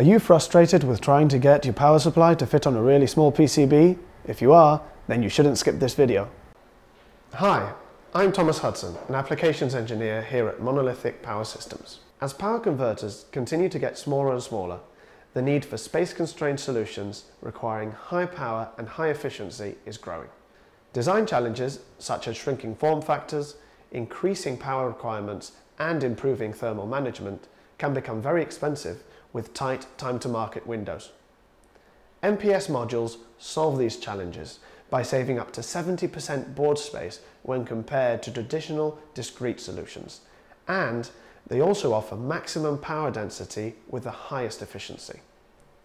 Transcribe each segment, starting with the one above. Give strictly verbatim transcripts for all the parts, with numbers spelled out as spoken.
Are you frustrated with trying to get your power supply to fit on a really small P C B? If you are, then you shouldn't skip this video. Hi, I'm Thomas Hudson, an applications engineer here at Monolithic Power Systems. As power converters continue to get smaller and smaller, the need for space-constrained solutions requiring high power and high efficiency is growing. Design challenges such as shrinking form factors, increasing power requirements, and improving thermal management can become very expensive with tight time-to-market windows. M P S modules solve these challenges by saving up to seventy percent board space when compared to traditional discrete solutions, and they also offer maximum power density with the highest efficiency.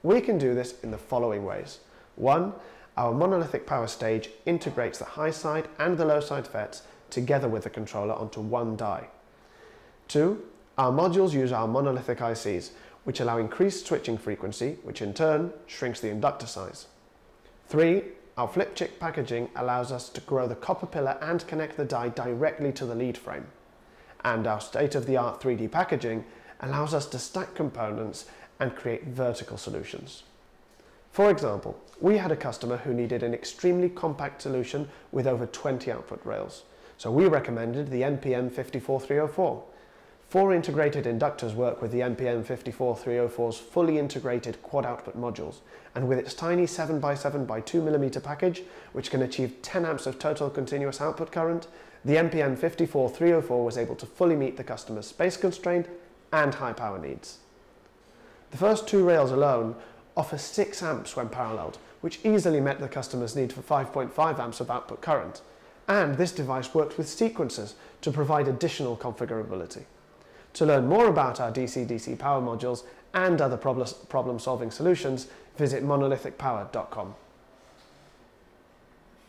We can do this in the following ways. One, our monolithic power stage integrates the high side and the low side F E Ts together with the controller onto one die. Two, our modules use our monolithic I Cs, which allow increased switching frequency, which in turn shrinks the inductor size. Three, our flip chip packaging allows us to grow the copper pillar and connect the die directly to the lead frame. And our state-of-the-art three D packaging allows us to stack components and create vertical solutions. For example, we had a customer who needed an extremely compact solution with over twenty output rails, so we recommended the M P M five four three zero four. Four integrated inductors work with the M P M five four three zero four's fully integrated quad output modules, and with its tiny seven by seven by two millimeter package, which can achieve ten amps of total continuous output current, the M P M five four three zero four was able to fully meet the customer's space constraint and high power needs. The first two rails alone offer six amps when paralleled, which easily met the customer's need for five point five amps of output current, and this device works with sequencers to provide additional configurability. To learn more about our D C D C power modules and other problem-solving solutions, visit monolithic power dot com.